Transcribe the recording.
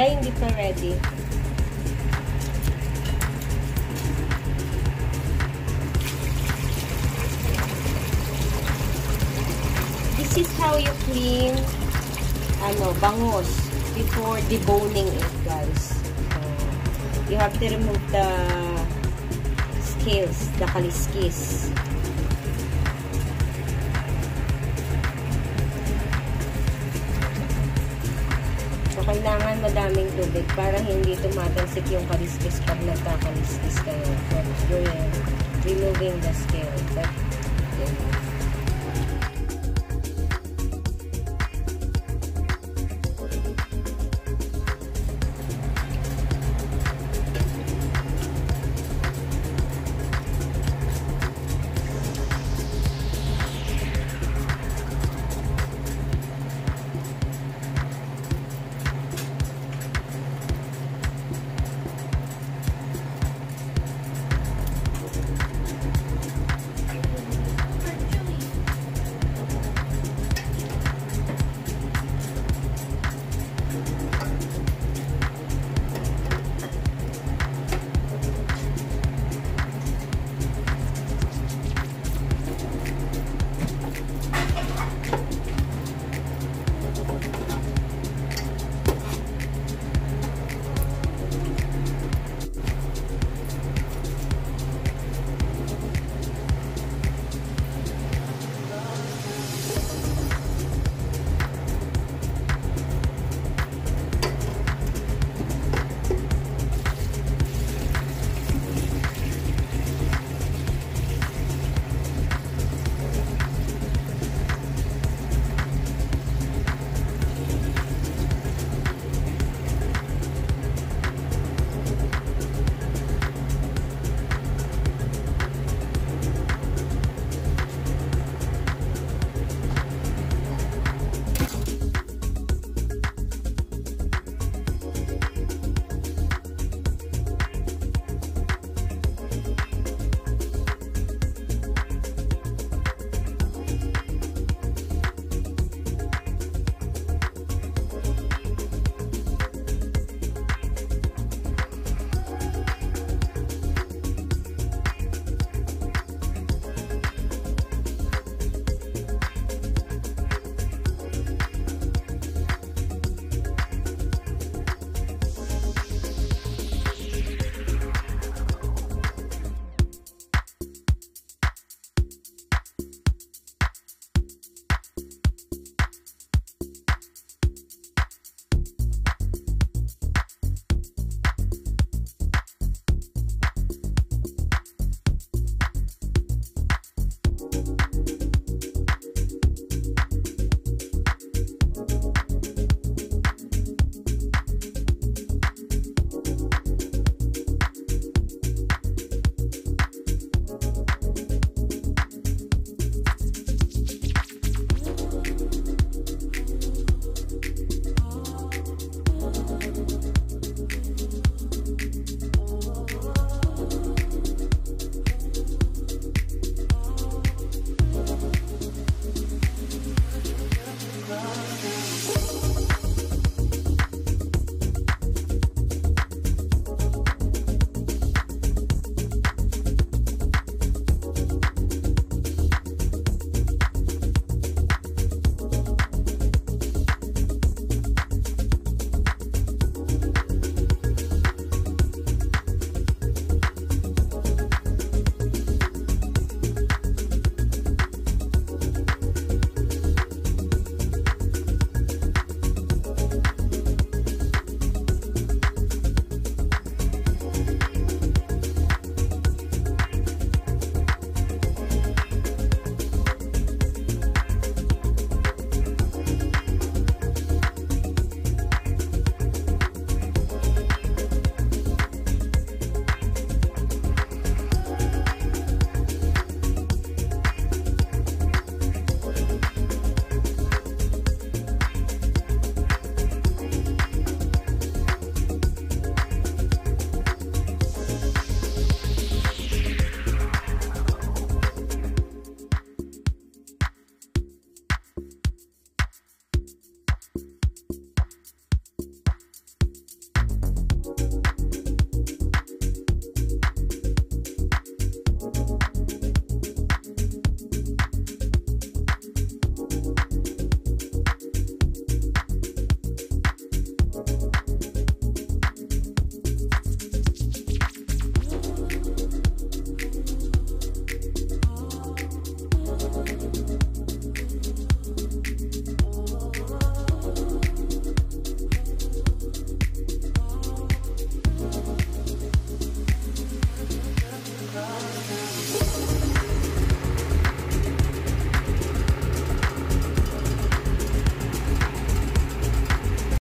dahil hindi pa ready. This is how you clean bangus before deboning it, guys. So, you have to remove the scales, the kaliskis. So, kailangan madaming tubig para hindi tumatalsik yung kaliskis pag nagkakaliskis kayo. So, you're removing the scale. But, yeah.